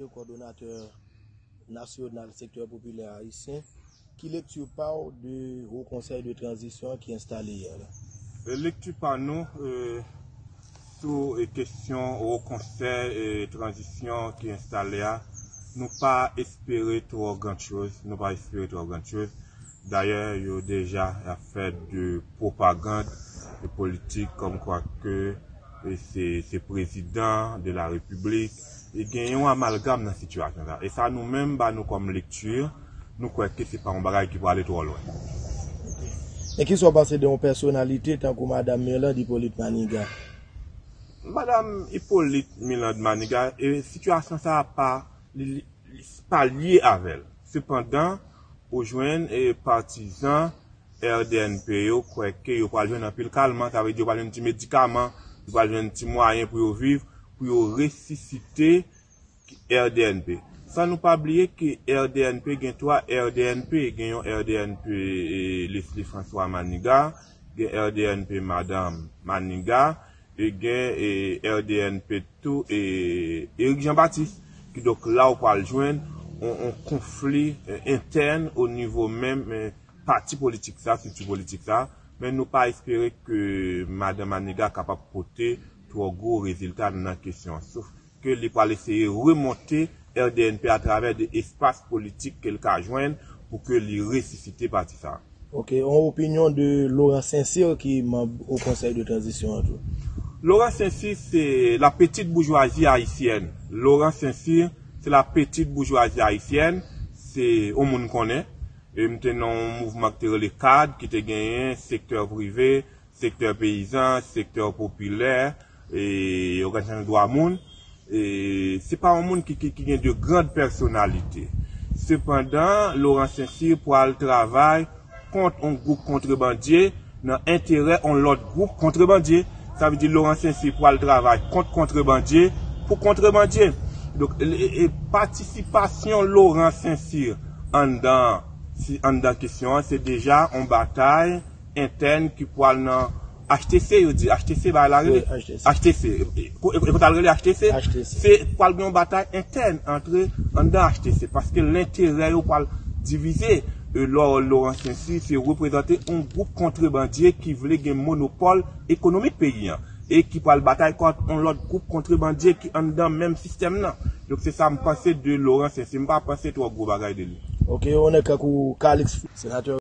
Le coordonnateur national secteur populaire haïtien, qui lecture par du Haut Conseil de transition qui est installé hier. Lecture par nous sur les questions au Conseil de transition qui est installé, nous pas espérer trop grand chose, nous pas espérer trop grand chose. D'ailleurs, il y a déjà fait de propagande de politique comme quoi que c'est président de la République. Il y a un amalgame dans la situation. Et ça, nous-mêmes, nous, comme lecture, nous croyons que ce n'est pas un bagage qui va aller trop loin. Et qui sont passés de nos personnalités tant que Mme Mirlande Hippolyte Manigat? Mme Hippolyte Mirlande Manigat, la situation ça n'a pas lié avec elle. Cependant, aux jeunes et partisans RDNPO croient qu'ils vont jouer un peu calme, ça veut dire qu'ils vont jouer un petit médicament, ils vont jouer un petit moyen pour vivre, pour ressusciter RDNP. Sans nous pas oublier que RDNP gagne trois RDNP, gagne RDNP Leslie François Manigat, gagne RDNP Madame Manigat, et gagne RDNP tout et Eric Jean-Baptiste, qui donc là on va le joindre. Un conflit interne au niveau même parti politique ça, structure politique ça, mais nous pas espérer que Mme Manigat capable de porter trois gros résultats dans la question. Sauf que les pas essayer remonter RDNP à travers des espaces politiques qu'elle a joindre pour que les ressusciter parti ça. Ok, en opinion de Laurent Saint-Cyr qui est membre au Conseil de transition. Laurent Saint-Cyr, c'est la petite bourgeoisie haïtienne. Laurent Saint-Cyr, c'est la petite bourgeoisie haïtienne, c'est au monde qu'on est. Et maintenant, un mouvement qui les cadres, qui a gagné, secteur privé, secteur paysan, secteur populaire, et organisation de droit monde. Et c'est pas un monde qui a de grandes personnalités. Cependant, Laurent Saint-Cyr, pour le travail, contre un groupe contrebandier, dans intérêt, on l'autre groupe contrebandier. Ça veut dire Laurent Saint-Cyr, pour le travail, contre contrebandier, pour contrebandier. Donc, participation Laurent Saint-Cyr en dans la question, c'est déjà une bataille interne qui parle dans HTC, il dit HTC, bah, la oui, HTC. HTC. C'est une bataille interne entre en dans HTC parce que l'intérêt on parle divisé. Laurent Saint-Cyr, c'est représenter un groupe contrebandier qui voulait un monopole économique paysan. Et qui parle bataille contre l'autre groupe contrebandier qui est dans le même système. Là. Donc c'est ça que je pense de Laurent Saint-Cyr. Je ne pense pas penser trois gros bagages de lui. Ok, on est Calix, sénateur.